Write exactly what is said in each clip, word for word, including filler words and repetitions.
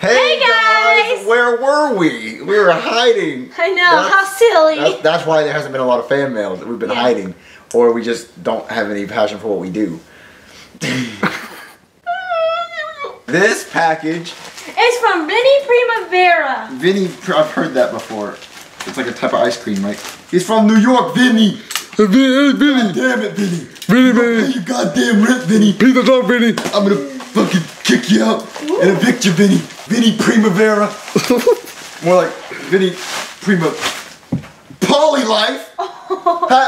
Hey, hey guys. guys! Where were we? We were hiding. I know, that's, how silly. That's, that's why there hasn't been a lot of fan mail that we've been yeah. hiding. Or we just don't have any passion for what we do. This package is from Vinny Primavera. Vinny, I've heard that before. It's like a type of ice cream, right? He's from New York, Vinny. Hey, Vinny, Vinny. Damn it, Vinny. Vinny, Vinny. You goddamn rent, Vinny. Peace out, Vinny. I'm gonna fucking kick you out Ooh. and evict you, Vinny. Vinny Primavera. More like Vinny Prima Polylife. Oh. Ha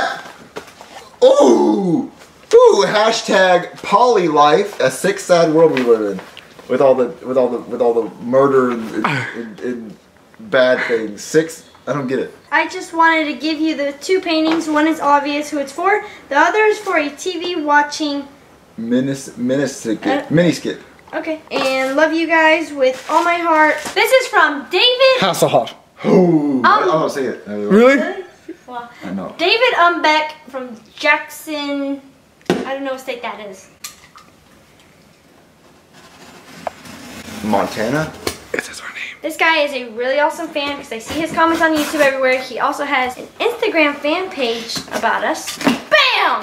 Ooh. Ooh. Hashtag Polylife. A sick, sad world we live in, with all the with all the with all the murder and, and, and bad things. Six. I don't get it. I just wanted to give you the two paintings. One is obvious who it's for. The other is for a T V watching. Minis, minis, uh, mini skit. Okay. And love you guys with all my heart. This is from David Hasselhoff. Oh, um, I don't say it. Really? really? Well, I know. David Umbeck from Jackson. I don't know what state that is. Montana? It is our name. This guy is a really awesome fan because I see his comments on YouTube everywhere. He also has an Instagram fan page about us. Bam!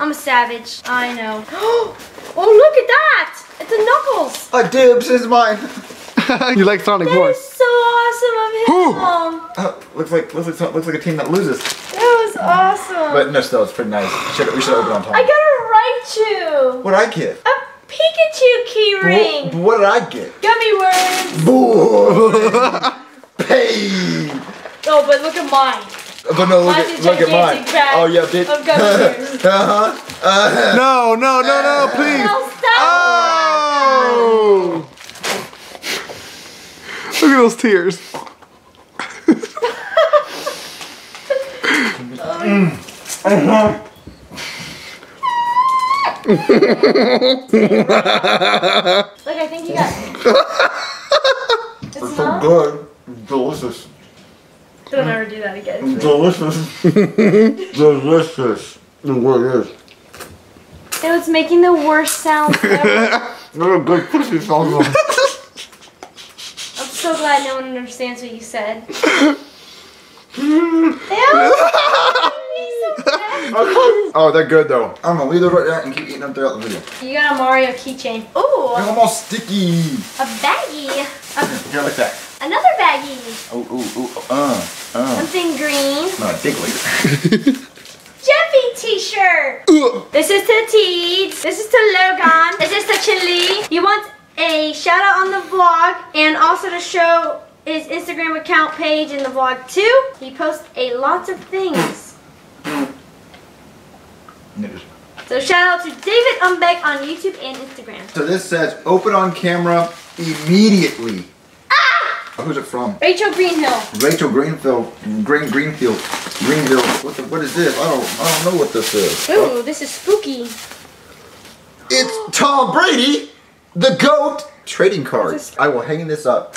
I'm a savage. I know. Oh, look at that! It's a Knuckles! A dibs is mine. You like Sonic more. That is so awesome of him. Oh, looks like looks like looks like a team that loses. That was awesome. But no, still, it's pretty nice. Should, we should open on time. I gotta write you. What I get? A Pikachu keyring. What, what did I get? Gummy worms. Boy, pain. Oh, but look at mine. But no, look at, look at mine. Oh yeah, bitch. Of gummy uh huh. Uh, no, no, no, no, please. No, stop. Oh. Look at those tears. mm. uh-huh. Look, I think you got it. It's, it's so good. It's delicious. Don't ever do that again. It's delicious. Delicious. The word is. It was making the worst sound ever. Not a good pussy sound. I'm so glad no one understands what you said. Oh, they're good though. I'm gonna leave them right there and keep eating them throughout the video. You got a Mario keychain. Oh, they're almost sticky. A baggie. Here, like that. Another baggie. Oh, oh, oh, uh, uh. Something green. No, dig later. Jeffy T-shirt. This is to Teeds. This is to Logan. This is to Chili. He wants a shout out on the vlog and also to show his Instagram account page in the vlog too. He posts a lots of things. News. So shout out to David Umbeck on YouTube and Instagram. So this says open on camera immediately. Ah! Oh, who's it from? Rachel Greenfield. Rachel Greenfield. Green Greenfield. Greenville. What the, what is this? I don't I don't know what this is. Ooh, oh. This is spooky. It's Tom Brady, the GOAT trading cards. I will hang this up.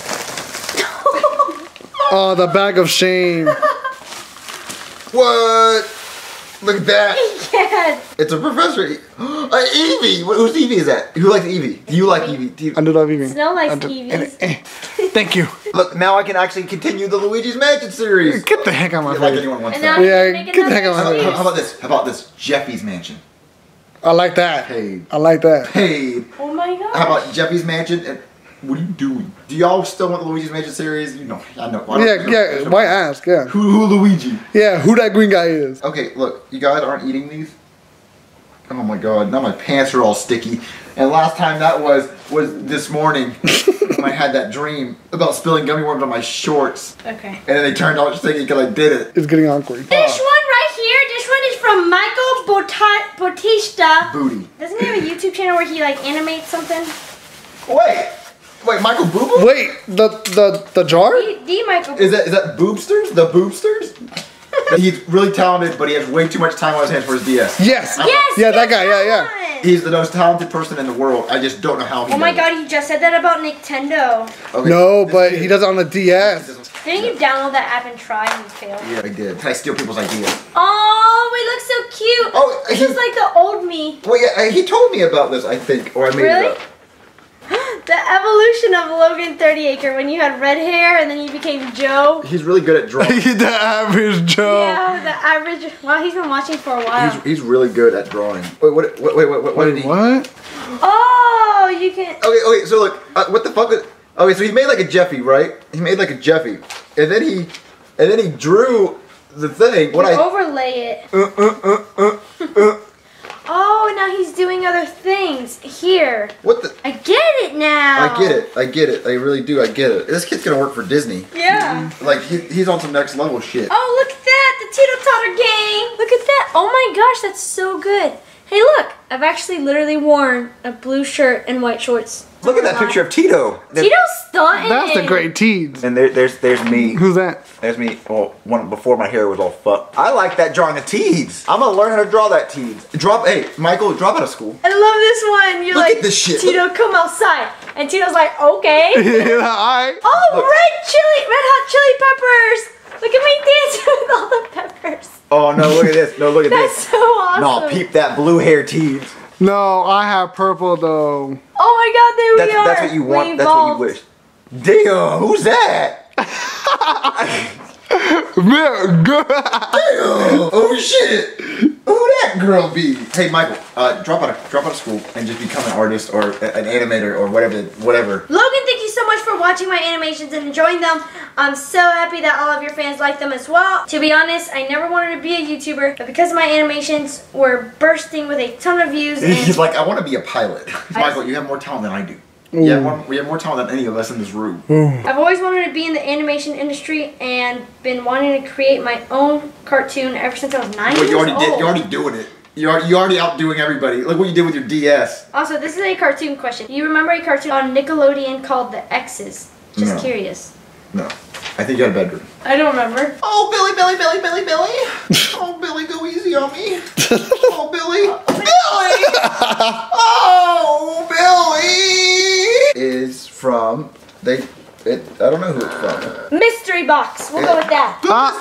Oh, the bag of shame. What? Look at that! Yes! It's a professor! E uh, Eevee! Who's Eevee is that? Who likes Eevee? Do you like Eevee? Do you? I do love Eevee. Snow likes Eevee. Eh. Thank you. Look, now I can actually continue the Luigi's Mansion series. Get the heck out of my face. Like anyone wants that. Yeah, get the heck out of my face. How about this? How about this? Jeffy's Mansion. I like that. Paid. I like that. Paid. Oh my god. How about Jeffy's Mansion? And what are you doing? Do y'all still want the Luigi's Mansion series? You know, I know. I yeah, know, yeah. Know. Why ask? Yeah. Who, who Luigi? Yeah, who that green guy is? Okay, look, you guys aren't eating these. Oh my god! Now my pants are all sticky. And last time that was was this morning when I had that dream about spilling gummy worms on my shorts. Okay. And then they turned out sticky because I did it. It's getting awkward. This uh. one right here. This one is from Michael Bautista. Booty. Doesn't he have a YouTube channel where he like animates something? Wait. Wait, Michael Booboo? Wait, the the the jar? The, the Michael. Is that is that Boobsters? The Boobsters? He's really talented, but he has way too much time on his hands for his D S. Yes. I'm, yes. Yeah, that guy. Yeah, yeah. He's the most talented person in the world. I just don't know how he. Oh my God! It. He just said that about Nintendo. Okay, no, but kid, he does it on the D S. Didn't you download that app and try and fail? Yeah, I did. I steal people's ideas. Oh, we look so cute. Oh, this he, is like the old me. Well, yeah, he told me about this, I think, or I made really? it up. The evolution of Logan thirty acre when you had red hair and then you became Joe. He's really good at drawing. The average Joe. Yeah, the average. Wow, he's been watching for a while. He's, he's really good at drawing. Wait, what? Wait, wait, wait, wait what? Did he... What? Oh, you can. Okay, okay. So look, uh, what the fuck is? Okay, so he made like a Jeffy, right? He made like a Jeffy, and then he, and then he drew the thing. What I overlay it. Uh, uh, uh, uh, uh. Oh, now he's doing other things here. What the? I get it now. I get it. I get it. I really do. I get it. This kid's gonna work for Disney. Yeah. Like he, he's on some next level shit. Oh, look at that! The Tito Totter gang. Look at that! Oh my gosh, that's so good. Hey, look! I've actually literally worn a blue shirt and white shorts. Look at that picture of Tito. They're, Tito's stunning. That's the great teens. And there, there's there's me. Who's that? There's me. Well, one before my hair was all fucked. I like that drawing of teens. I'm gonna learn how to draw that teens. Drop, hey Michael, drop out of school. I love this one. You're look like at this shit. Tito, come outside, and Tito's like, okay. Yeah, all right. Oh, look. red chili, red hot chili peppers. Look at me dancing with all the peppers. Oh no, look at this. No, look at That's this. That's so awesome. No, peep that blue hair teens. No, I have purple though. Oh my god, there that's, we are. That's what you want. We that's evolved. What you wish. Damn, who's that? Damn. Oh shit. Who that girl be? Hey Michael, uh, drop out of drop out of school and just become an artist or an animator or whatever. Whatever. Logan, thank you so much for watching my animations and enjoying them. I'm so happy that all of your fans like them as well. To be honest, I never wanted to be a YouTuber, but because my animations were bursting with a ton of views, and he's like, I want to be a pilot. Michael, you have more talent than I do. We have, more, we have more talent than any of us in this room. I've always wanted to be in the animation industry and been wanting to create my own cartoon ever since I was nine well, years you already old. Did, you're already doing it. You're, you're already outdoing everybody. Look what you did with your D S. Also, this is a cartoon question. Do you remember a cartoon on Nickelodeon called The X's? Just no. curious. No. I think you had a bedroom. I don't remember. Oh, Billy, Billy, Billy, Billy, Billy. Oh, Billy, go easy on me. Oh, Billy. Oh, Billy. Oh, Billy. Is from they it I don't know who it's from. Mystery box. We'll it, go with that. The uh,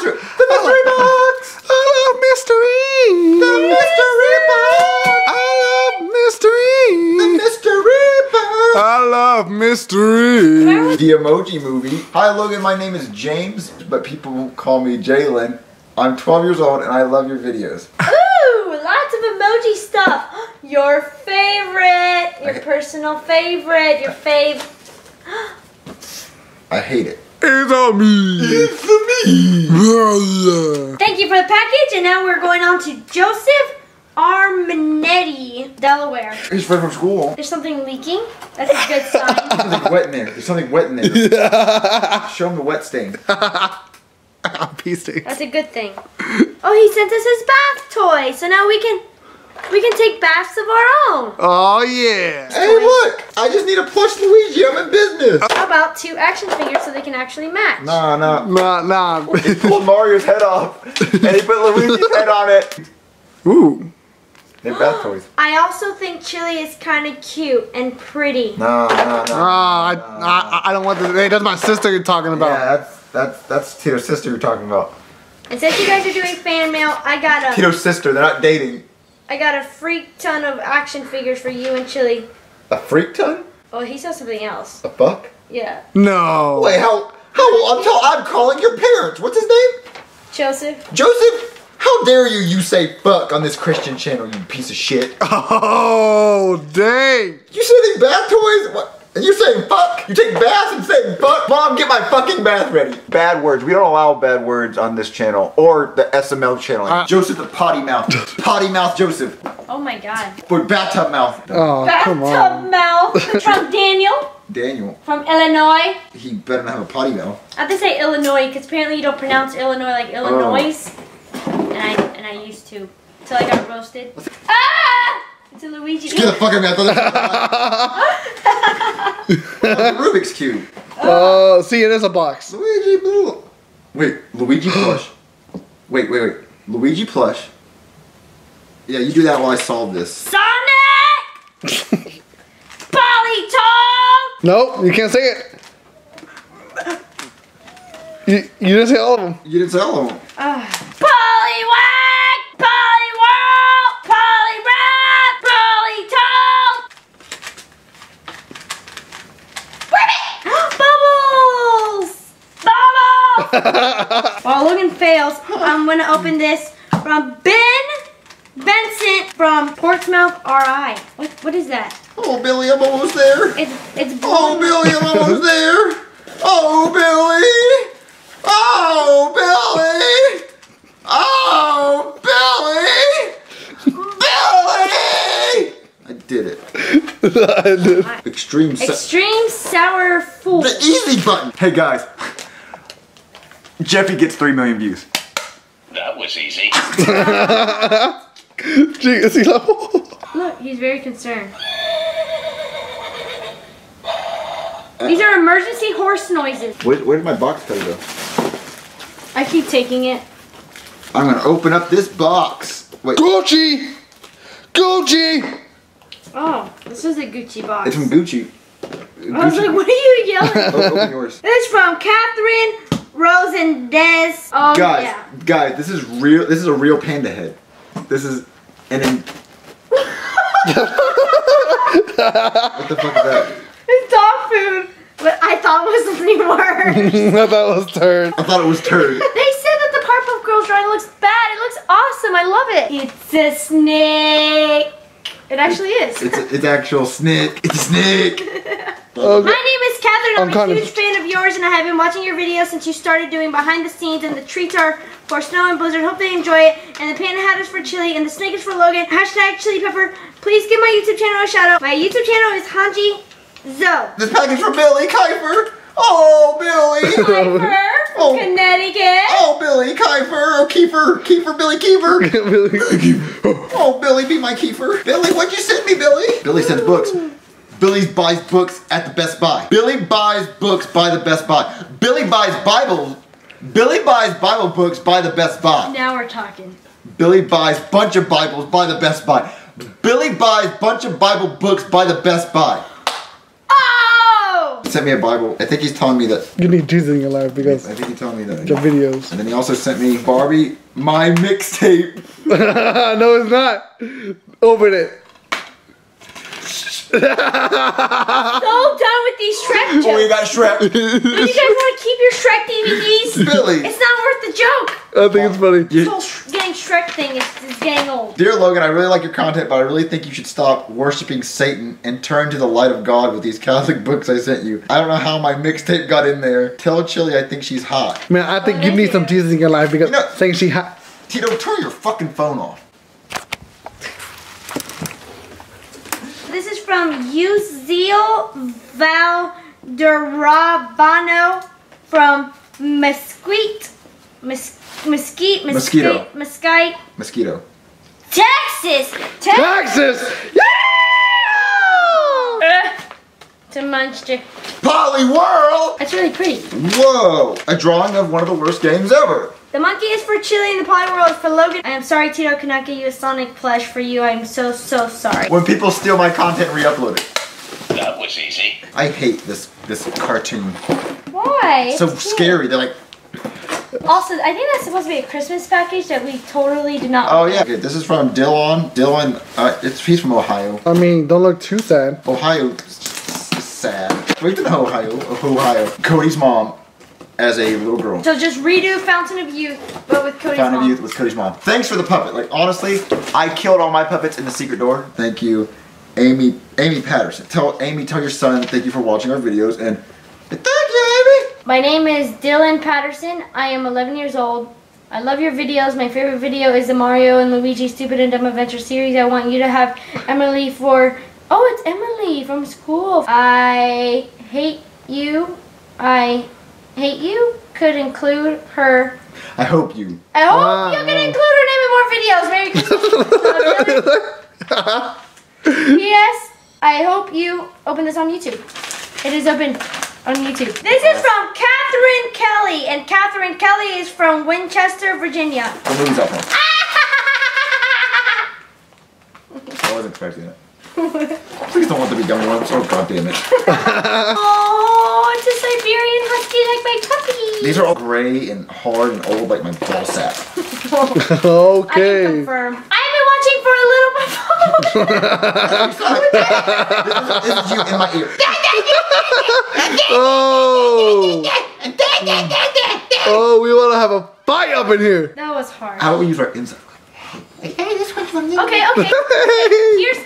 mystery, the mystery uh, box. I love mystery. The mystery, mystery box. I love mystery. The mystery box. I love mystery. The Emoji Movie. Hi Logan, my name is James, but people won't call me Jalen. I'm twelve years old and I love your videos. Ooh, lots of emoji stuff. Your favorite, your personal favorite, your fave. I hate it. It's on me. It's for me. Thank you for the package, and now we're going on to Joseph Arminetti, Delaware. He's right from school. There's something leaking. That's a good sign. There's something wet in there. There's something wet in there. Yeah. Show him the wet stain. That's a good thing. Oh, he sent us his bath toy, so now we can... We can take baths of our own. Oh, yeah. Hey, look. I just need a plush Luigi. I'm in business. How about two action figures so they can actually match? Nah, nah. Nah, nah. He pulled Mario's head off, and he put Luigi's head on it. Ooh. They're bath toys. I also think Chili is kind of cute and pretty. Nah, nah, nah. Nah, I, nah. I, I don't want this. Hey, that's my sister you're talking about. Yeah, that's, that's, that's Tito's sister you're talking about. And since you guys are doing fan mail, I got a... Tito's sister. They're not dating. I got a freak ton of action figures for you and Chili. A freak ton? Oh, he said something else. A fuck? Yeah. No. Wait, how? How? I'm, I'm calling your parents. What's his name? Joseph. Joseph? How dare you? You say fuck on this Christian channel, you piece of shit. Oh, dang. You sending bath toys? What? And you're saying fuck? You take baths and say fuck? Mom, get my fucking bath ready. Bad words. We don't allow bad words on this channel or the S M L channel. Uh, Joseph the potty mouth. Potty mouth Joseph. Oh my god. Or bathtub mouth. Oh, bathtub come on. Mouth. From Daniel. Daniel. From Illinois. He better not have a potty mouth. I have to say Illinois because apparently you don't pronounce Illinois like Illinois. Oh. And, I, and I used to. Until I got roasted. Ah! It's a Luigi. Just get the fuck out of me. I thought that was a box. Rubik's Cube. Oh, uh, see, it is a box. Luigi Blue. Wait, Luigi Plush. Wait, wait, wait. Luigi Plush. Yeah, you do that while I solve this. Sonic! Polytop! Nope, you can't say it. You, you didn't say all of them. You didn't say all of them. Uh, Polywag! Polyworld! Poly Polyrap! Polytop! While Logan fails, I'm gonna open this from Ben Vincent from Portsmouth R I. What, what is that? Oh, Billy, I'm almost there. It's, it's blue. Oh, Billy, I'm almost there. Oh, Billy. Oh, Billy. Oh, Billy. Billy. I did it. I did. Extreme sour. Extreme sour fool. The easy button. Hey, guys. Jeffy gets three million views. That was easy. Jeez, he's like, look, he's very concerned. These are emergency horse noises. Where, where did my box cutter go? I keep taking it. I'm gonna open up this box. Wait. Gucci! Gucci! Oh, this is a Gucci box. It's from Gucci. Gucci. I was like, what are you yelling? Oh, open yours. It's from Katherine Rose and Des. Um, guys, yeah. guys, this is real. This is a real panda head. This is an. In What the fuck is that? It's dog food. But I thought it was something worse. I thought it was turd. I thought it was turd. They said that the Powerpuff Girls drawing looks bad. It looks awesome. I love it. It's a snake. It actually is. It's a, it's actual snake. It's a snake. Okay. My name is Katherine. I'm, I'm a huge fan of yours, and I have been watching your videos since you started doing behind the scenes, and the treats are for Snow and Blizzard. Hope they enjoy it. And the Panda Hat is for Chili, and the Snake is for Logan. Hashtag Chili Pepper. Please give my YouTube channel a shout out. My YouTube channel is Hanji Zo. This package for Billy Kiefer. Oh, Billy. Kiefer. Oh. Connecticut. Oh, Billy Kiefer. Oh, Kiefer. Kiefer, Billy Kiefer. Billy Kiefer. Oh. Oh, Billy, be my Kiefer. Billy, what'd you send me, Billy? Billy sends books. Billy buys books at the Best Buy. Billy buys books by the Best Buy. Billy buys Bible. Billy buys Bible books by the Best Buy. Now we're talking. Billy buys bunch of Bibles by the Best Buy. Billy buys bunch of Bible books by the Best Buy. Oh! He sent me a Bible. I think he's telling me that. You need Jesus in your life because. I think he's telling me that. Your videos. And then he also sent me Barbie My Mixtape. No, it's not. Open it. So done with these Shrek jokes. Oh, you got Shrek. Don't you guys want to keep your Shrek D V Ds? Billy. It's not worth the joke. I think it's funny. This whole sh gang Shrek thing is, is getting old. Dear Logan, I really like your content, but I really think you should stop worshiping Satan and turn to the light of God with these Catholic books I sent you. I don't know how my mixtape got in there. Tell Chili I think she's hot. Man, I think oh, you need you. some Jesus in your life because you know, saying she hot. Tito, turn your fucking phone off. This is from Uzil Valderrabano from Mesquite, Mes Mesquite, Mesquite, Mosquito. Mesquite, Mosquito, Texas, Te Texas, yeah! To Munster. Polly World! That's really pretty. Whoa! A drawing of one of the worst games ever. The monkey is for Chili and the Polly World is for Logan. I am sorry, Tito, cannot get you a Sonic plush for you. I am so, so sorry. When people steal my content, re-upload it. That was easy. I hate this this cartoon. Why? It's so it's scary. Cool. They're like... Also, I think that's supposed to be a Christmas package that we totally did not. Oh, yeah. Okay, this is from Dylan. Dylan, uh, it's, he's from Ohio. I mean, don't look too sad. Ohio. Sad. We've been to Ohio, Ohio. Cody's mom as a little girl. So just redo Fountain of Youth, but with Cody's Fountain mom. Fountain of Youth with Cody's mom. Thanks for the puppet. Like honestly, I killed all my puppets in The Secret Door. Thank you, Amy. Amy Patterson. Tell Amy, tell your son. Thank you for watching our videos and thank you, Amy. My name is Dylan Patterson. I am eleven years old. I love your videos. My favorite video is the Mario and Luigi Stupid and Dumb Adventure series. I want you to have Emily for. Oh, it's Emily from school. I hate you. I hate you. Could include her. I hope you. I hope wow. you can include her name in more videos. Merry Christmas. Yes. I hope you open this on YouTube. It is open on YouTube. This is from Katherine Kelly, and Katherine Kelly is from Winchester, Virginia. The movie's up. I wasn't expecting it. Please don't want to be young ones. Oh, God damn it. Oh, it's a Siberian husky like my puppy. These are all gray and hard and old like my ball sack. Okay. I can confirm. I've been watching for a little before. This, this is you in my ear. Oh. Oh. we want to have a fight up in here. That was hard. How about we use our insight? Hey, this one's from you. Okay, okay. Here's,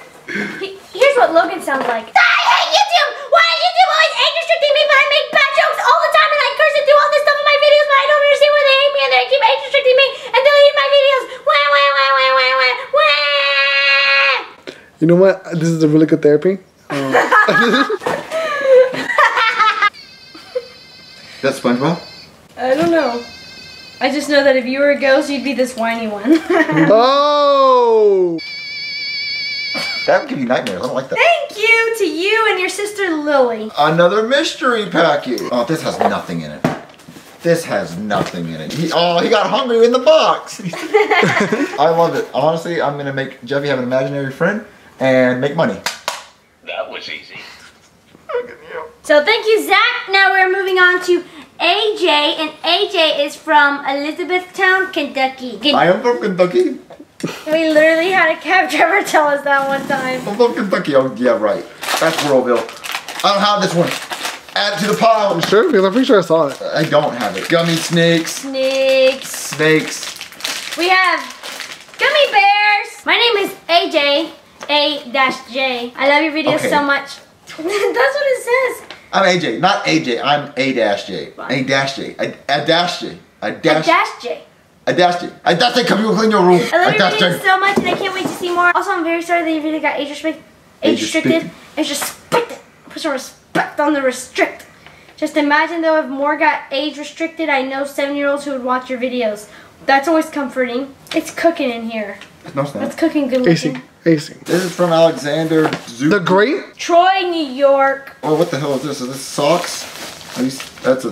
here's what Logan sounds like. I hate YouTube! Why does YouTube always anger restricting me, but I make bad jokes all the time and I curse and do all this stuff in my videos, but I don't understand why they hate me and they keep anger restricting me and deleting my videos. Wah, wah, wah, wah, wah, wah, wah. You know what? This is a really good therapy. Um. That's SpongeBob? I don't know. I just know that if you were a ghost, you'd be this whiny one. Oh! That would give you nightmares. I don't like that. Thank you to you and your sister Lily. Another mystery package. Oh, this has nothing in it. This has nothing in it. He, oh, he got hungry in the box. I love it. Honestly, I'm going to make Jeffy have an imaginary friend and make money. That was easy. Look at you. So thank you, Zach. Now we're moving on to A J, and A J is from Elizabethtown, Kentucky. Ken I am from Kentucky. We literally had a cab driver tell us that one time. I'm from Kentucky. Oh, yeah, right. That's Royalville. I don't have this one. Add it to the pile. I'm sure, because I'm pretty sure I saw it. I don't have it. Gummy snakes. Snakes. Snakes. We have gummy bears. My name is A J, A J. I love your videos okay. so much. That's what it says. I'm A J, not A J, I'm A-J. A-J. A-J. A-J. A-J. A-J, come you clean your room. I love your videos so much and I can't wait to see more. Also, I'm very sorry that your video got age restricted. Age restricted. Age restricted. Put some respect on the restrict. Just imagine though if more got age restricted, I know seven-year-olds who would watch your videos. That's always comforting. It's cooking in here. No, it's not. It's cooking good looking. This is from Alexander Zoom. The Great? Troy, New York. Oh, what the hell is this? Is this socks? That's a...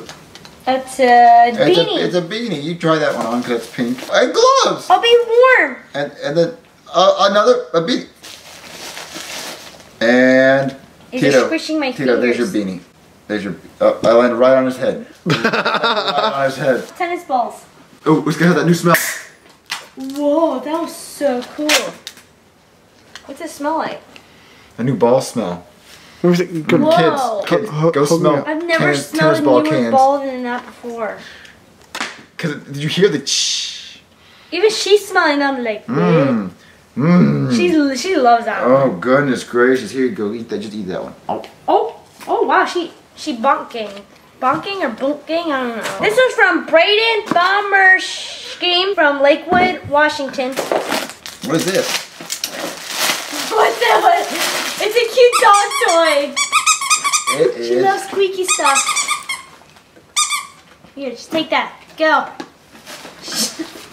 That's a beanie. It's a, it's a beanie. You try that one on because it's pink. And gloves! I'll be warm. And and then uh, another... A beanie. And... You're Tito, just squishing my Tito, fingers. There's your beanie. There's your... Oh, I landed right on his head. Right on his head. Tennis balls. Oh, it's gonna have that new smell. Whoa, that was so cool. What's it smell like? A new ball smell. Whoa. Kids, kids, go smell. I've never cans, smelled a ball newer cans. ball than that before. Cause did you hear the ch? Even she's smelling them like. Mmm. Mmm. She she loves that. Oh one. Goodness gracious! Here you go. Eat that. Just eat that one. Oh. Oh. Oh wow. She she bonking. Bonking or bonking? I don't know. This one's from Brayden Bombers Scheme from Lakewood, Washington. What is this? What the heck? It's a cute dog toy. It is. She loves squeaky stuff. Here, just take that. Go.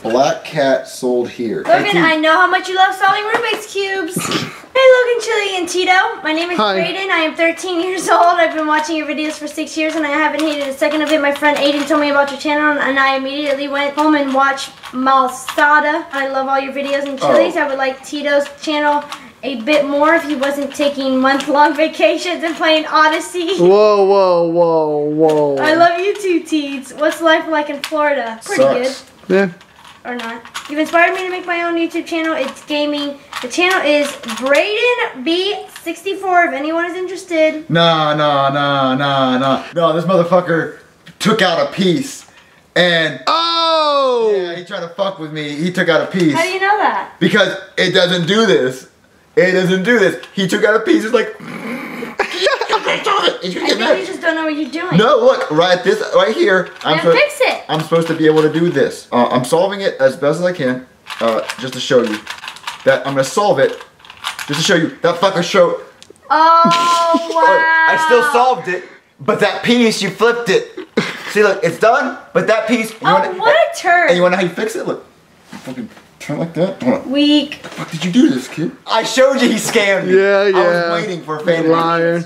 Black cat sold here. Logan, I know how much you love solving Rubik's Cubes. Hey Logan, Chili, and Tito. My name is Hi. Brayden. I am thirteen years old. I've been watching your videos for six years and I haven't hated a second of it. My friend Aiden told me about your channel and I immediately went home and watched Malsada. I love all your videos and Chili's. Oh. I would like Tito's channel a bit more if he wasn't taking month-long vacations and playing Odyssey. Whoa, whoa, whoa, whoa. I love you too, Teeds. What's life like in Florida? Pretty Sucks. good. Yeah. Or not. You've inspired me to make my own YouTube channel. It's gaming. The channel is Brayden B sixty-four if anyone is interested. Nah, nah, nah, nah, nah. No, this motherfucker took out a piece and... Oh! Yeah, he tried to fuck with me. He took out a piece. How do you know that? Because it doesn't do this. It doesn't do this. He took out a piece. It's like. I think you just don't know what you're doing. No, look right this right here. I'm supposed, fix it. I'm supposed to be able to do this. Uh, I'm solving it as best as I can, uh, just to show you that I'm gonna solve it. Just to show you that fucker show. Oh wow! I still solved it, but that piece you flipped it. See, look, it's done, but that piece. You oh, wanna, what a turn! And you wanna know how you fix it? Look. Fucking turn like that. Hold on. Weak. What the fuck did you do to this kid? I showed you he scammed me. Yeah, yeah. I was waiting for a fan. Liar.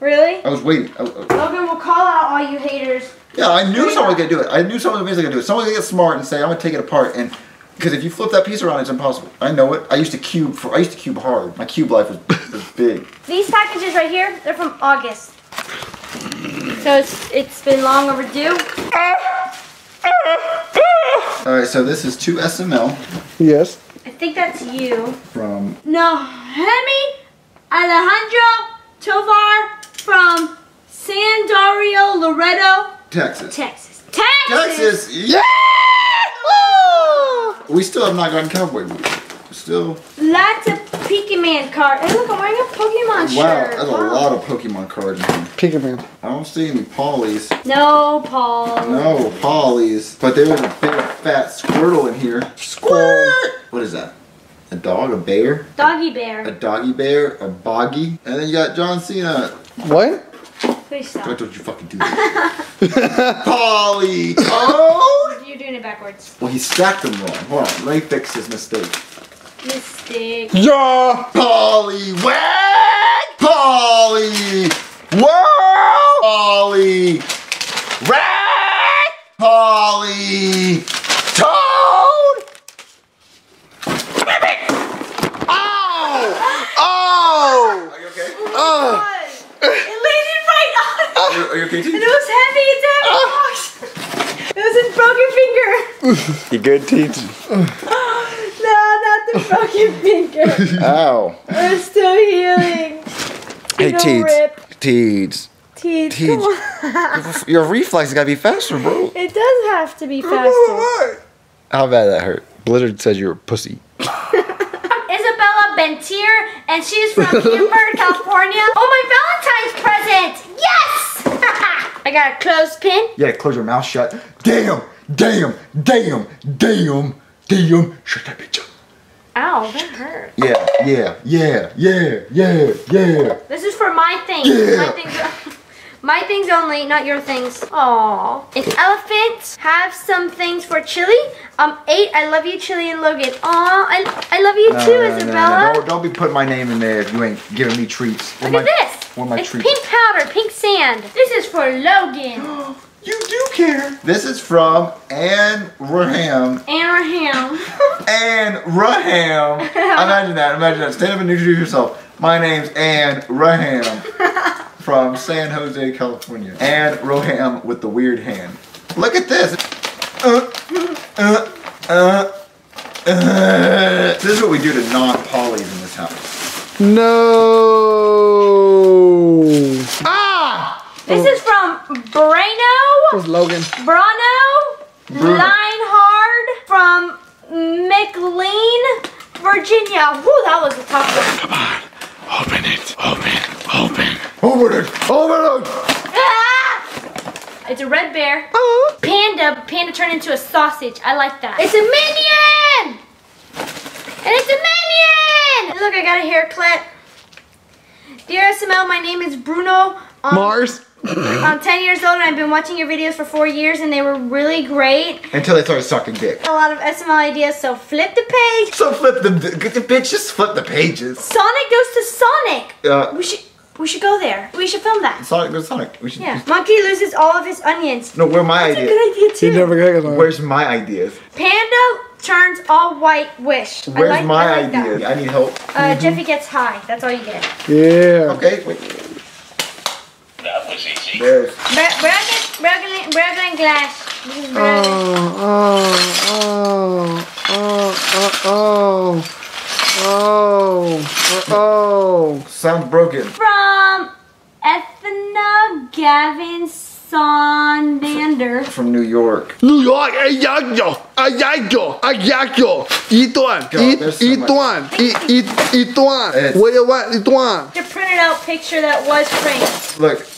Really? I was waiting. I, I, Logan will call out all you haters. Yeah, I knew someone was gonna do it. I knew someone was gonna do it. Someone was gonna get smart and say, "I'm gonna take it apart." And because if you flip that piece around, it's impossible. I know it. I used to cube for. I used to cube hard. My cube life was, was big. These packages right here, they're from August, so it's it's been long overdue. All right, so this is to S M L. Yes. I think that's you. From. Nohemi Alejandro Tovar from San Dario, Laredo, Texas. Texas. Texas! Texas! Yeah! Woo! We still have not gotten Cowboy Boots. Still. Lots of Pokemon cards. Hey, look, I'm wearing a Pokemon wow, shirt. That's wow, that's a lot of Pokemon cards in here. Pokemon. I don't see any Polys. No Polys. No Polys. But there was a big fat Squirtle in here. Squirtle. What is that? A dog? A bear? Doggy bear. A doggy bear? A boggy? And then you got John Cena. What? Please stop. Don't you fucking do that. Poly! Oh! You're doing it backwards. Well, he stacked them wrong. Hold on. Let me fix his mistake. Mistake. Yeah! Poly! Wag! Poly! Whirl! Poly! Rag! Poly! Toad! Oh! Oh! Are you okay? Oh! Are you okay, T? And it was heavy, it's a heavy ah. box. It was his broken finger. You good, T? No, not the broken finger. Ow. We're still healing. Hey, T. T. T. Your reflex has got to be faster, bro. It does have to be faster. How bad that hurt? Blizzard says you're a pussy. Isabella Bentier, and she's from Humber, California. Oh, my Valentine's present! Yes! I got a clothespin. Yeah, close your mouth shut. Damn, damn, damn, damn, damn. Shut that bitch up. Ow, that hurt. Yeah, yeah, yeah, yeah, yeah, yeah. This is for my things. Yeah. My things, my things only, not your things. Aww. An elephant. Have some things for Chili. Um, eight. I love you, Chili and Logan. Aww, I, I love you no, too, no, Isabella. No, no, no. Don't be putting my name in there if you ain't giving me treats. What Look at my, this. What my it's treats? Pink powder, pink sand. This is for Logan. You do care. This is from Ann Raham. Ann Raham. Ann Raham. Imagine that. Imagine that. Stand up and introduce yourself. My name's Ann Raham. From San Jose, California. And Roham with the weird hand. Look at this. Uh, uh, uh, uh. This is what we do to non-polys in this house. No. Ah! This oh. is from Brano. This is Logan. Brano. Bruno. Linehard from McLean, Virginia. Woo, that was a tough one. Come on. Open it. Open. Open. Open it. Open it. Ah! It's a red bear. Oh. Panda. Panda turned into a sausage. I like that. It's a minion. And it's a minion. And look, I got a hair clip. Dear S M L, my name is Bruno. Um, Mars. I'm ten years old and I've been watching your videos for four years and they were really great. Until they started sucking dick. A lot of S M L ideas, so flip the page. So flip the, the bitch, just flip the pages. Sonic goes to Sonic. Uh, we should. We should go there. We should film that. Sonic goes Sonic. We should. Yeah. Monkey loses all of his onions. No, where are my That's ideas? That's a good idea too. He never got Where's my ideas? Panda turns all white. Wish. Where's I like, my I like ideas? That. I need help. Uh, mm-hmm. Jeffy gets high. That's all you get. Yeah. Okay. Wait. That was easy. Yes. Broken, broken, broken glass. Broken. Oh, oh, oh, oh, oh. Oh, oh, sound broken. From Ethna Gavin Sondander. From New York. New York, I got you, I got you, I got you. Eat one, eat, eat one, eat, eat, eat one. What do you want, eat one? The printed out picture that was printed. Look.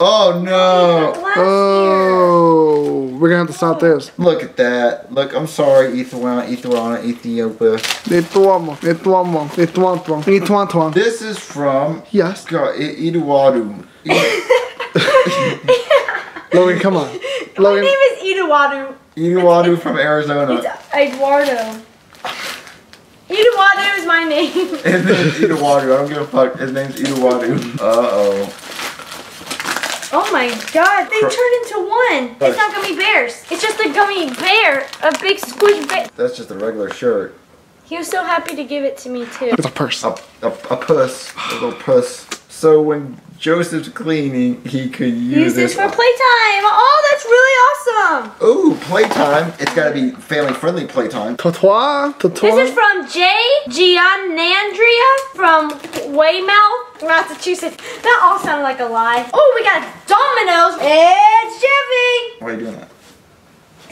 Oh no! Oh, year. We're gonna have to stop this. Look at that. Look, I'm sorry, Ethiopia, Ethiopia, Ethiopia. Ethiopia, Ethiopia, Ethiopia, Ethiopia. This is from yes, God, Eduardo. Logan, come on. Logan. My name is Eduardo. Eduardo from Arizona. It's Eduardo. Eduardo is my name. His name's Eduardo. I don't give a fuck. His name's Eduardo. Uh oh. Oh my god, they turned into one. It's not gummy bears. It's just a gummy bear, a big squishy bear. That's just a regular shirt. He was so happy to give it to me too. It's a purse. A, a, a puss, a little puss. So when Joseph's cleaning, he could use, use this. Use this for playtime. Oh, that's really awesome. Ooh, playtime. It's gotta be family-friendly playtime. Tatois, tatois. This is from Jay Gianandrea from Waymouth, Massachusetts. That all sounded like a lie. Oh, we got dominoes. It's Jeffy. Why are you doing that?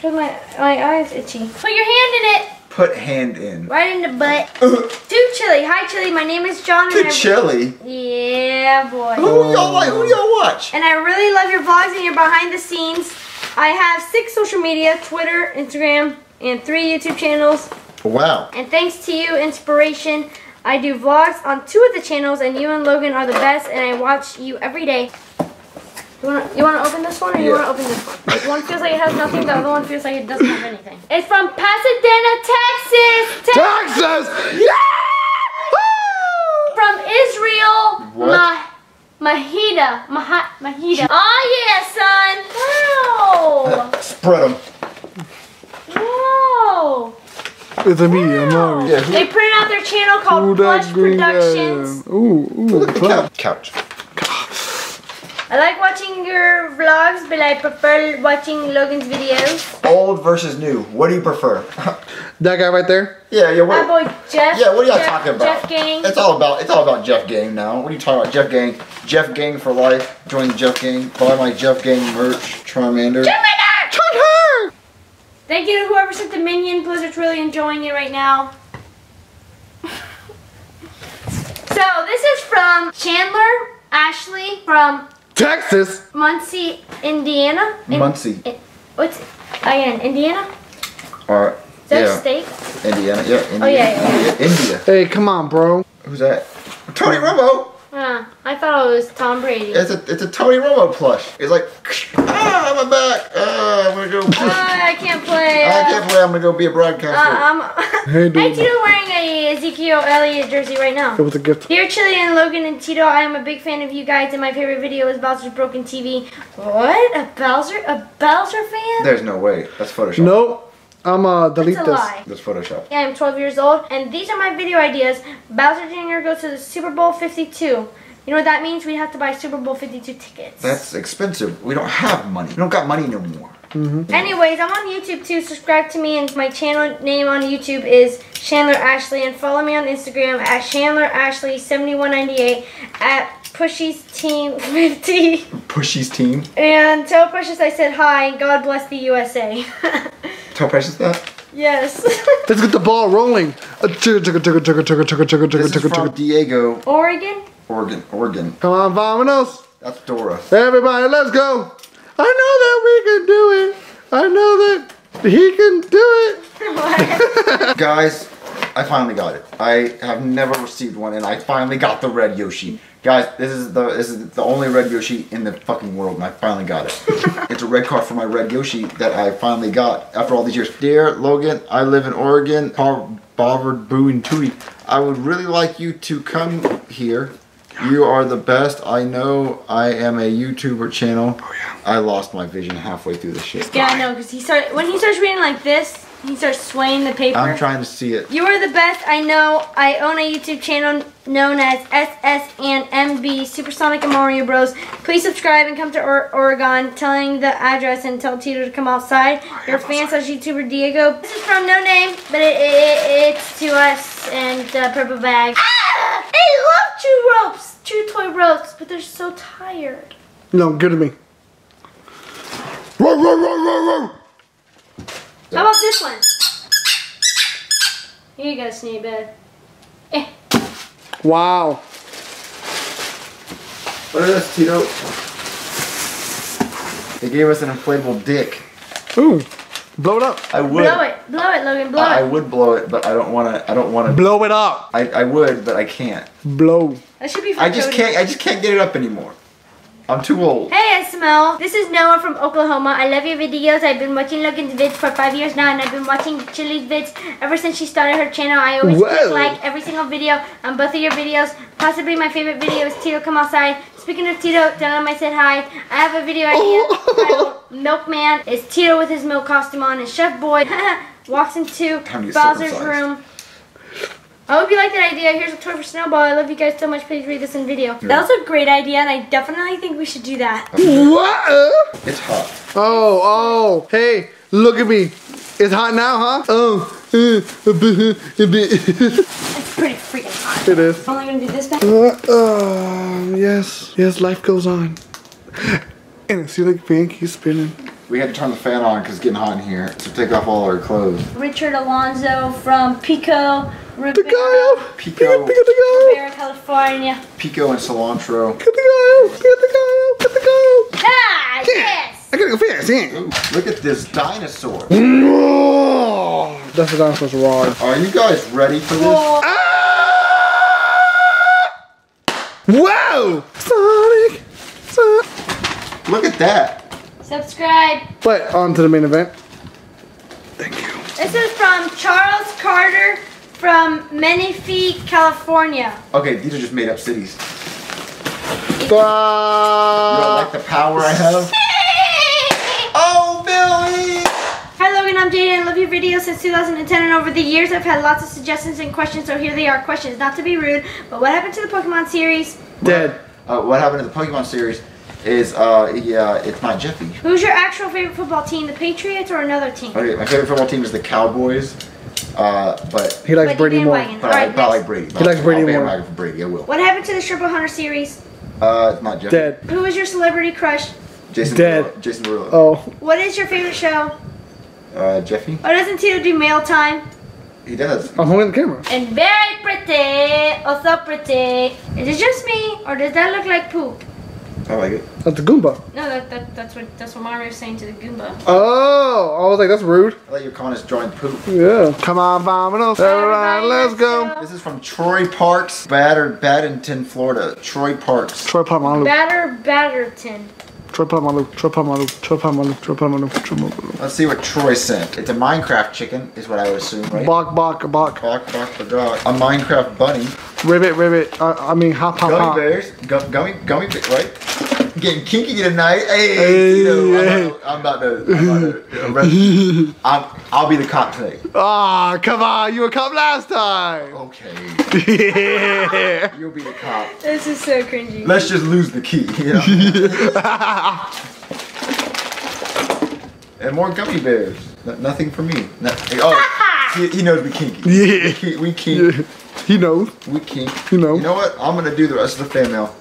Because my, my eye's itchy. Put your hand in it. Put hand in. Right in the butt. Too chilly. Hi, Chili. My name is John. Too chilly. Yeah, boy. Who y'all like? Who y'all watch? And I really love your vlogs and your behind the scenes. I have six social media: Twitter, Instagram, and three YouTube channels. Wow. And thanks to you, inspiration. I do vlogs on two of the channels, and you and Logan are the best, and I watch you every day. You want to open this one, or yeah. you want to open this one? One feels like it has nothing, the other one feels like it doesn't have anything. It's from Pasadena, Texas! Te Texas! Yeah! From Israel, Ma Mahida. Mah Mahida. Oh yeah, son! Wow! Uh, spread them. Whoa! It's a medium. Wow. Yeah. They printed out their channel called Plush Productions. Guy. Ooh, ooh. Look at the couch. I like watching your vlogs, but I prefer watching Logan's videos. Old versus new. What do you prefer? That guy right there? Yeah, yeah. What, my boy Jeff. Yeah, what are y'all talking about? Jeff Gang. It's all about it's all about Jeff Gang now. What are you talking about? Jeff Gang. Jeff Gang for life. Join the Jeff Gang. Buy my Jeff Gang merch. Charmander. Charmander! Charmander! Thank you to whoever sent the minion. Blizzard's really enjoying it right now. So this is from Chandler Ashley from Texas, Muncie, Indiana. In Muncie. In, what's again? Indiana. Or is that yeah. a state? Indiana. Yeah. Indiana. Oh yeah, yeah. India. India. Hey, come on, bro. Who's that? Tony Romo. Ah, uh, I thought it was Tom Brady. It's a it's a Tony Romo plush. It's like ah, I'm back. Ah, I'm gonna go. Ah, I can't play. Uh, I can't play. I'm gonna go be a broadcaster. Uh, I'm. Hey, dude. I'm Tito wearing a Ezekiel Elliott jersey right now. It was a gift. Dear Chili and Logan and Tito, I am a big fan of you guys, and my favorite video is Bowser's Broken T V. What? A Bowser? A Bowser fan? There's no way. That's Photoshop. Nope. I'm uh delete this. That's Photoshop. Yeah, I'm twelve years old, and these are my video ideas. Bowser Junior goes to the Super Bowl fifty-two. You know what that means? We have to buy Super Bowl fifty-two tickets. That's expensive. We don't have money. We don't got money no more. Mm-hmm. Anyways, I'm on YouTube too. Subscribe to me, and my channel name on YouTube is Chandler Ashley, and follow me on Instagram at Chandler Ashley seventy-one ninety-eight at Pushy's Team fifty. Pushy's Team. And tell Precious I said hi. God bless the U S A. Tell Precious that? Yes. Let's get the ball rolling. This is from Diego. Oregon? Oregon, Oregon. Come on, vamonos. That's Dora. Everybody, let's go. I know that we can do it. I know that he can do it. Guys, I finally got it. I have never received one, and I finally got the red Yoshi. Guys, this is the this is the only red Yoshi in the fucking world, and I finally got it. It's a red card for my red Yoshi that I finally got after all these years. Dear Logan, I live in Oregon, Bobbard, Boo, and Tootie. I would really like you to come here. You are the best. I know I am a YouTuber channel. Oh yeah. I lost my vision halfway through this shit. Yeah, I know, because he started when he starts reading like this. He starts swaying the paper. I'm trying to see it. You are the best. I know. I own a YouTube channel known as S S and M B, Supersonic and Mario Bros. Please subscribe and come to or Oregon, telling the address and tell Tito to come outside. Your fan slash YouTuber Diego. This is from No Name, but it, it, it's to us and uh, Purple Bag. Ah! I love chew ropes, chew toy ropes, but they're so tired. No, good to me. Row, row, row, row, row. How about this one? Here you go, Snee Bed. Eh. Wow. What is this, Tito? They gave us an inflatable dick. Ooh. Blow it up. I would. Blow it. Blow it, Logan. Blow I, it. I would blow it, but I don't want to. I don't want to. Blow it up. I, I would, but I can't. Blow. That should be for I just Cody. can't. I just can't get it up anymore. I'm too old. Hey, I smell. This is Noah from Oklahoma. I love your videos. I've been watching Logan's vids for five years now, and I've been watching Chili's vids ever since she started her channel. I always click like every single video on both of your videos. Possibly my favorite video is Tito Come Outside. Speaking of Tito, tell him I said hi. I have a video idea titled Milkman. It's Tito with his milk costume on, and Chef Boyd walks into Bowser's room. I hope you like that idea. Here's a toy for Snowball. I love you guys so much. Please read this in video. Yeah. That was a great idea, and I definitely think we should do that. What? It's hot. Oh, oh. Hey, look at me. It's hot now, huh? Oh. It's pretty freaking hot. It is. I'm only going to do this back. Uh, uh, yes. Yes, life goes on. And I see like Banky spinning. We had to turn the fan on because it's getting hot in here, so take off all our clothes. Richard Alonso from Pico, Rivera, Pico, Pico, Pico, Pico, Rivera, California. Pico and cilantro. Pico, Pico, Pico, Pico. Ah, yes! I gotta go fast, yeah. Ooh, look at this dinosaur. Whoa! That's the dinosaur's rod. Are you guys ready for this? Whoa. Ah! Whoa! Sonic! Sonic! Look at that. Subscribe. But on to the main event. Thank you. This is from Charles Carter from Menifee, California. Okay, these are just made up cities. You don't like the power I have? Oh, Billy! Hi, Logan. I'm Jaden. I love your videos since two thousand ten, and over the years, I've had lots of suggestions and questions, so here they are. Questions, not to be rude, but what happened to the Pokemon series? Dead. Uh, what happened to the Pokemon series? Is uh yeah, it's not Jeffy. Who's your actual favorite football team, the Patriots or another team? Okay, my favorite football team is the Cowboys. Uh, but he likes but Brady more. But right, I about like Brady. He likes Brady more. I like Brady. I will. What happened to the Triple Hunter series? Uh, it's not Jeffy. Dead. Who is your celebrity crush? Jason. Dead. Derulo. Jason Derulo. Oh. What is your favorite show? Uh, Jeffy. Why doesn't Tito do mail time? He does. I'm holding the camera. And very pretty, also pretty. Is it just me, or does that look like poop? I like it. That's a Goomba. No, that, that that's what that's what Mario's saying to the Goomba. Oh, I was like, that's rude. I like your comments drawing poop. Yeah. Come on, Vominos. All right, let's go. This is from Troy Parks, Batter, Battington, Florida. Troy Parks. Troy Parmalu. Batter, Batterton. Troy Parmalu. Troy Parmalu. Troy Parmalu. Troy Parmalu. Troy Parmalu. Let's see what Troy sent. It's a Minecraft chicken, is what I would assume, right? Bok, bok, bok. Bok, bok, the dog. A Minecraft bunny. Ribbit, ribbit. Uh, I mean, hop, hop, hop. Gummy bears. Gu gummy, gummy bears, right? Getting kinky tonight. Hey, hey, you know, I'm about to, I'm about to arrest you. I'm, I'll be the cop today. Ah, oh, come on, you were a cop last time. Okay. Yeah. You'll be the cop. This is so cringy. Let's just lose the key. You know? And more gummy bears. No, nothing for me. No, oh, he, he knows we kinky. Yeah. We kink. Yeah. He knows. We kink. You know. You know what? I'm gonna do the rest of the fan mail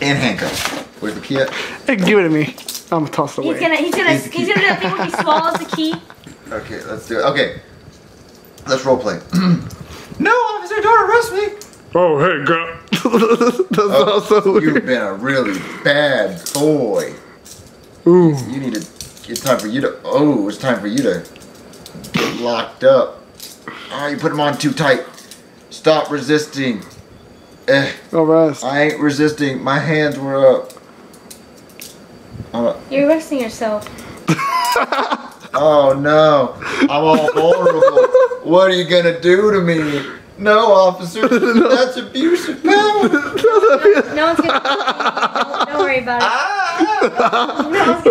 in handcuffs. Where's the key at? Hey, give it to me. I'm gonna toss it away. He's gonna, he's gonna, he's, he's gonna do that thing when he swallows the key. Okay, let's do it. Okay, let's role play. No, officer, don't arrest me. Oh, hey, girl. That's oh, not so weird. You've been a really bad boy. Ooh. You need to. It's time for you to. Oh, it's time for you to get locked up. Oh, you put him on too tight. Stop resisting. Eh. All right. I ain't resisting. My hands were up. Uh, You're arresting yourself. Oh no, I'm all vulnerable. What are you gonna do to me? No, officer, no. That's abuse of power. No, no one's gonna. Don't worry about it. Ah, no one's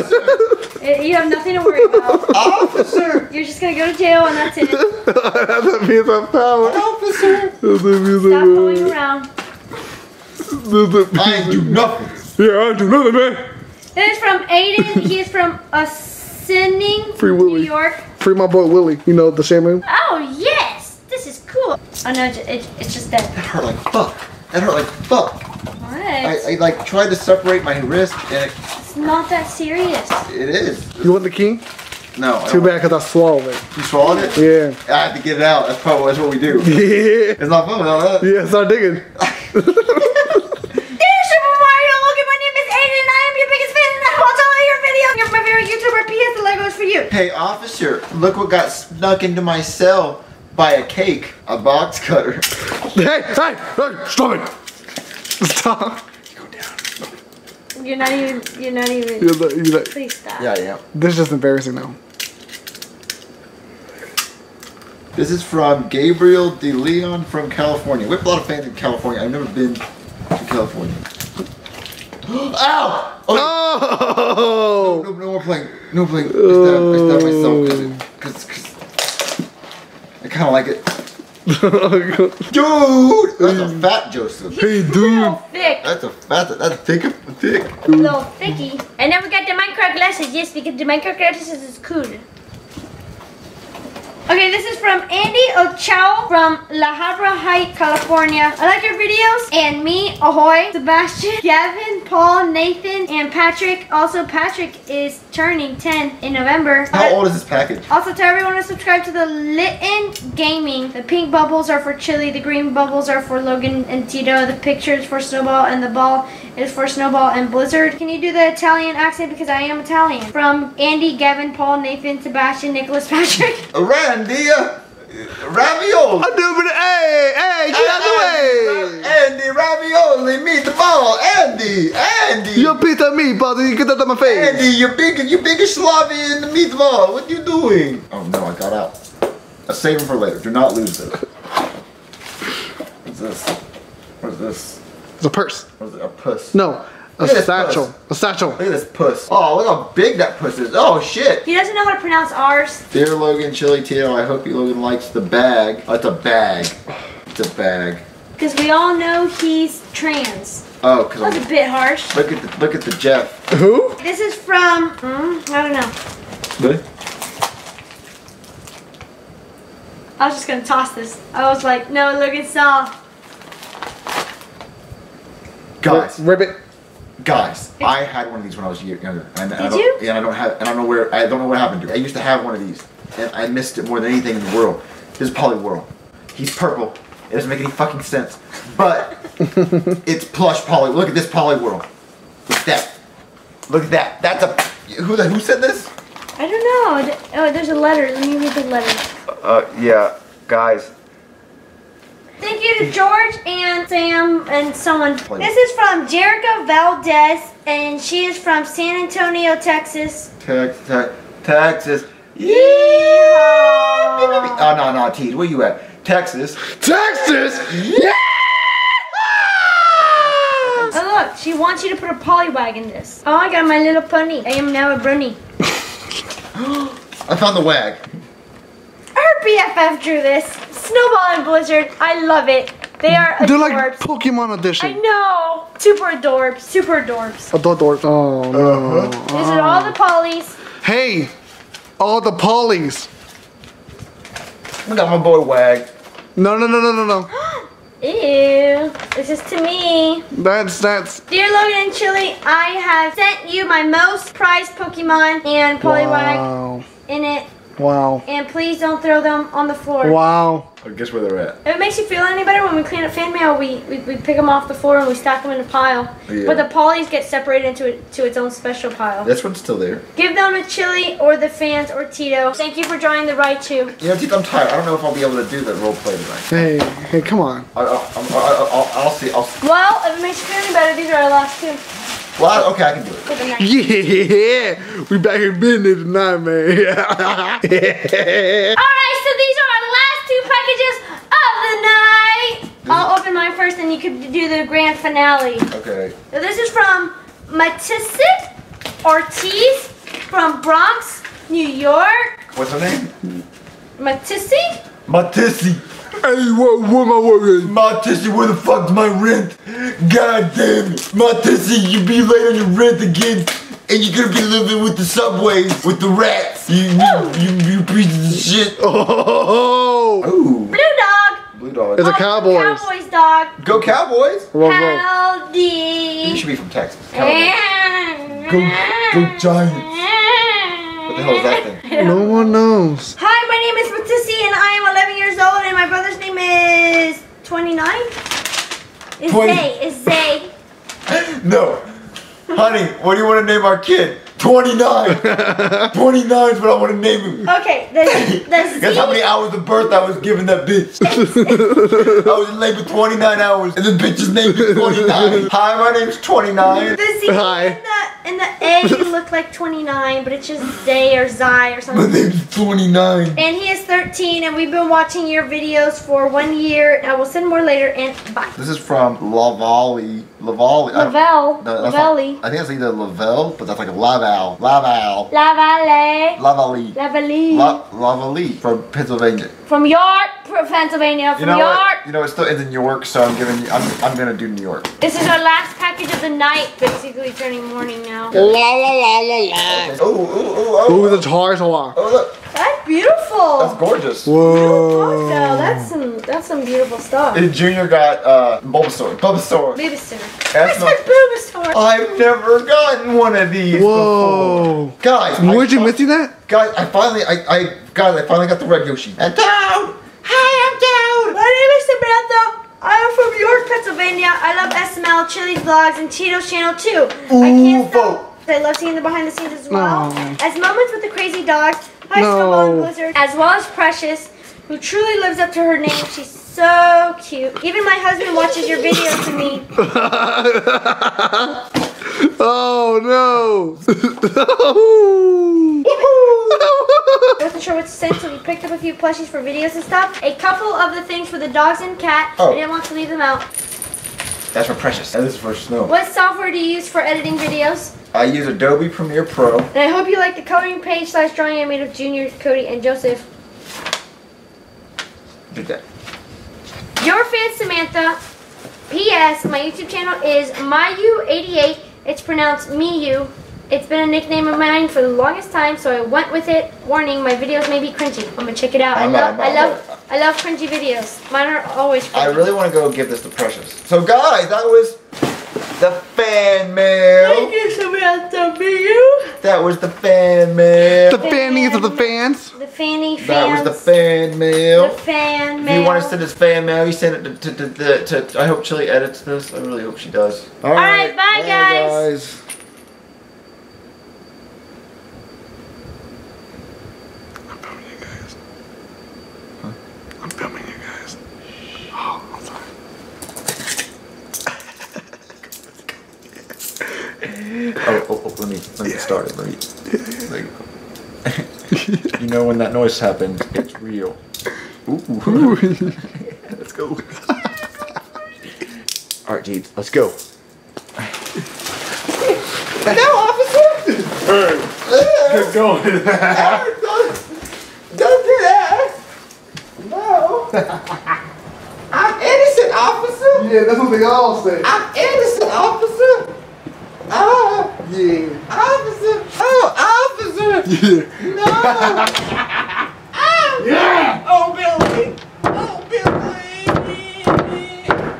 gonna, officer, you have nothing to worry about. Officer, you're just gonna go to jail and that's it. That's abuse of power. Officer, that's abuse of power. Stop going around. I do nothing. Yeah, I do nothing, man. This is from Aiden. He is from Ascending, Free Willy. New York. Free my boy Willie. You know, the shaman. Oh, yes. This is cool. Oh, no. It, it, it's just that. That hurt like fuck. That hurt like fuck. What? I, I, like, tried to separate my wrist, and it... It's not that serious. It is. You want the key? No. Too bad, because I swallowed it. You swallowed it? Yeah. I have to get it out. That's probably that's what we do. Yeah. It's not fun without that. Yeah, start digging. Hey officer, look what got snuck into my cell by a cake, a box cutter. Hey, hey, hey, stop it. Stop. Go down. You're not even, you're not even. You're not, you're not. Please stop. Yeah, yeah. This is embarrassing now. This is from Gabriel De Leon from California. We have a lot of fans in California. I've never been to California. Ow! Okay. Oh! No, no, no more playing. No playing. I stabbed myself because I kind of like it. Dude! That's a fat Joseph. Hey, dude! Little thick. That's a fat, that's thick, thick. A little thicky. And then we got the Minecraft glasses. Yes, because the Minecraft glasses is cool. Okay, this is from Andy Ochao from La Habra Heights, California. I like your videos. And me, ahoy, Sebastian, Gavin, Paul, Nathan, and Patrick. Also, Patrick is turning ten in November. How uh, old is this package? Also, tell everyone to subscribe to the Litton Gaming. The pink bubbles are for Chili. The green bubbles are for Logan and Tito. The picture is for Snowball, and the ball is for Snowball and Blizzard. Can you do the Italian accent? Because I am Italian. From Andy, Gavin, Paul, Nathan, Sebastian, Nicholas, Patrick. Randy, uh, ravioli. I'm doing it. Hey, hey, get out the way. Andy, ravioli, meatball. Andy, Andy. You beat me, buddy. Get out of my face. Andy, you big, you big Slavi in the meatball. What you doing? Oh no, I got out. I'll save it for later. Do not lose it. What's this? What's this? It's a purse. What's it? A purse. No. A satchel. Puss. A satchel. Look at this puss. Oh, look how big that puss is. Oh, shit. He doesn't know how to pronounce ours. Dear Logan, Chili, Tito, I hope you Logan likes the bag. Oh, it's a bag. It's a bag. Because we all know he's trans. Oh, because that's I'm, a bit harsh. Look at the, look at the Jeff. Who? This is from, mm, I don't know. Really? I was just going to toss this. I was like, no, Logan saw. Guys. Ribbit. Guys, I had one of these when I was younger. And, and Did I you? Yeah, I don't have. I don't know where. I don't know what happened to it. I used to have one of these, and I missed it more than anything in the world. This is Poliwhirl. He's purple. It doesn't make any fucking sense. But it's plush Poliwhirl. Look at this Poliwhirl. Look at that. Look at that. That's a. Who the who said this? I don't know. Oh, there's a letter. Let me read the letter. Uh, yeah, guys. Thank you to George and Sam and someone. This is from Jerica Valdez, and she is from San Antonio, Texas. Texas, te Texas. Yeah. Oh no, no, T. Where you at? Texas. Texas. Yeah. Oh look, she wants you to put a polywag in this. Oh, I got my little pony. I am now a brony. I found the wag. Her B F F drew this. Snowball and Blizzard, I love it. They are adorbs. They're like Pokemon edition. I know. Super adorbs. Super adorbs. Adorbs. Oh, no. Uh-huh. These are all the polys. Hey, all the polys. Look at my boy Wag. No, no, no, no, no, no. Ew. This is to me. That's, that's. Dear Logan and Chili, I have sent you my most prized Pokemon and Poliwag wow. in it. Wow. And please don't throw them on the floor. Wow. I guess where they're at. If it makes you feel any better, when we clean up fan mail, we, we, we pick them off the floor and we stack them in a pile. Yeah. But the polys get separated into a, to its own special pile. This one's still there. Give them to Chili or the fans or Tito. Thank you for drawing the Raichu. You know, Tito, I'm tired. I don't know if I'll be able to do that role play tonight. Hey, hey, come on. I, I, I, I'll, I'll see. I'll see. Well, if it makes you feel any better, these are our last two. Well, okay, I can do it. Yeah, we back in business tonight, man. All right, so these are our last two packages of the night. I'll open mine first, and you could do the grand finale. Okay. So this is from Matisse Ortiz from Bronx, New York. What's her name? Matisse? Matisse. Hey, what, what am I working? Matisse, where the fuck's my rent? God damn it. Matisse, you be late on your rent again, and you're gonna be living with the subways, with the rats. You, you, you, you piece of shit. Oh. Ooh. Blue dog. Blue dog. It's oh, a Cowboys. Cowboys dog. Go Cowboys. Howdy. You should be from Texas. Cowboys. Go, go Giants. What the hell is that thing? No one knows. Hi, my name is Matisse and I am eleven years old and my brother's name is twenty-nine? It's Zay, it's Zay. No. Honey, what do you want to name our kid? twenty-nine. twenty-nine is what I want to name him. Okay, the, the Z. Guess how many hours of birth I was giving that bitch. I was in labor twenty-nine hours and the bitch's name is twenty-nine. Hi, my name's twenty-nine. The Z Hi. And the, and the A look like twenty-nine, but it's just Zay or Zai or something. My name's twenty-nine. And he is thirteen, and we've been watching your videos for one year. I will send more later, and bye. This is from Lavelle. Lavelle. Lavelle. No, Lavelle. Not, I think that's either Lavelle, but that's like a Lavelle. Lavelle. Lavelle. Lavelle. Lavelle. La Lavelle from Pennsylvania. From York, Pennsylvania. From you know York. What? You know, it still ends in York, so I'm giving you, I'm, I'm gonna do New York. This is our last package of the night, basically turning morning now. La la la la la. Oh, oh, oh, oh. Ooh, the tars a lot. Oh, look. That's beautiful. That's gorgeous. Whoa. That's some, that's some beautiful stuff. And Junior got uh, Bulbasaur. Bulbasaur. Bulbasaur. That's not Bulbasaur. I've never gotten one of these. Whoa. Before. Guys. Where'd you miss you that? Guys, I finally, I, I, guys, I finally got the red Yoshi. And Toad. Hi, I'm Toad. My name is Samantha. I'm from York, Pennsylvania. I love S M L, Chili's Vlogs, and Tito's channel too. Ooh, I can't stop. I love seeing the behind the scenes as well. Aww. As Moments with the Crazy Dog, High School Ball and Blizzard, as well as Precious, who truly lives up to her name. She's so cute. Even my husband watches your videos with me. Oh no! I wasn't sure what to say, so we picked up a few plushies for videos and stuff. A couple of the things for the dogs and cat. Oh. I didn't want to leave them out. That's for Precious. That is for Snow. What software do you use for editing videos? I use Adobe Premiere Pro. And I hope you like the coloring page slash drawing I made of Junior, Cody, and Joseph. Did that. Your fan Samantha. P S My YouTube channel is my u eighty-eight. It's pronounced me you. It's been a nickname of mine for the longest time, so I went with it. Warning, my videos may be cringy. I'm gonna check it out. I love, I love, I love cringy videos. Mine are always cringy. I really want to go give this to Precious. So guys, that was the fan mail. Thank you, Samantha. For you. That was the fan mail. The, the fannies of the fans. The fanny fans. That was the fan mail. The fan mail. If you want to send us fan mail, you send it to, to, to, to, to I hope Chili edits this. I really hope she does. All, All right, right. Bye, bye guys. guys. Oh, oh, oh, let me, let me yeah. start it, right? There you go. You know when that noise happens, it's real. Ooh. Ooh. Yeah, let's go. All right, dudes, let's go. No, officer! Hey, keep going. Don't do that! No! I'm innocent, officer! Yeah, that's what they all say. I'm innocent, officer! Oh, yeah. Officer! Oh, officer! Yeah. No! Oh! Yeah!